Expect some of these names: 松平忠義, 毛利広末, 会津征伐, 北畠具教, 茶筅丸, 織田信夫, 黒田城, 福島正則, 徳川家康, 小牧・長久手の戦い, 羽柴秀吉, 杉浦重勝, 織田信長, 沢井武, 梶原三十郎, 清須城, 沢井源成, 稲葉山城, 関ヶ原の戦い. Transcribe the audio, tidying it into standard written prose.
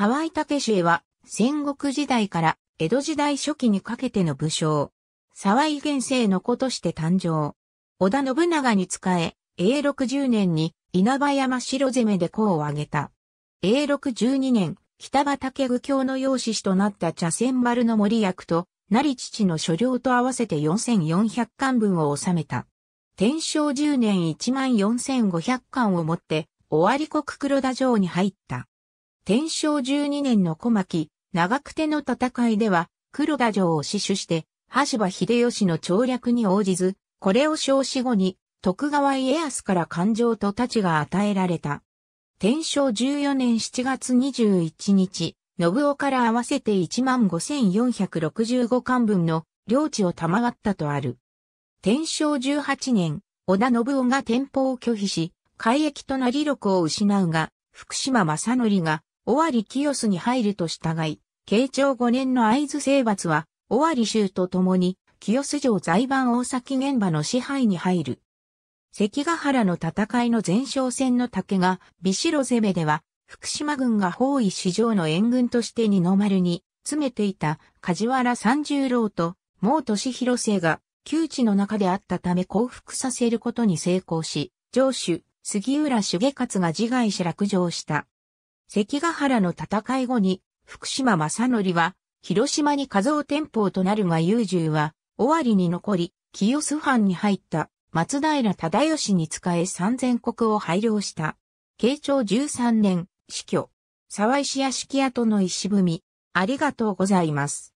沢井武氏は戦国時代から江戸時代初期にかけての武将。沢井源成の子として誕生。織田信長に仕え、永禄10年に稲葉山城攻めで功を挙げた。永禄12年、北畠愚教の養子となった茶筅丸の森役と、成父の所領と合わせて4400貫分を収めた。天正10年14500貫をもって、尾張国黒田城に入った。天正12年の小牧、長久手の戦いでは、黒田城を死守して、羽柴秀吉の調略に応じず、これを承知後に、徳川家康から官状と太刀が与えられた。天正14年7月21日、信夫から合わせて 15,465 貫分の領地を賜ったとある。天正18年、織田信夫が天保を拒否し、改易となり禄を失うが、福島正則が尾張清須に入ると従い、慶長5年の会津征伐は、尾張州と共に、清須城在番大崎現場の支配に入る。関ヶ原の戦いの前哨戦の武が、備城攻めでは、福島軍が包囲市場の援軍として二の丸に詰めていた梶原三十郎と毛利広末が旧地の中であったため降伏させることに成功し、城主杉浦重勝が自害し落城した。関ヶ原の戦い後に福島正則は広島に家蔵天保となるが祐十は尾張に残り清須藩に入った松平忠義に仕え三千石を拝領した。慶長13年、死去。沢井氏屋敷跡の石踏み。ありがとうございます。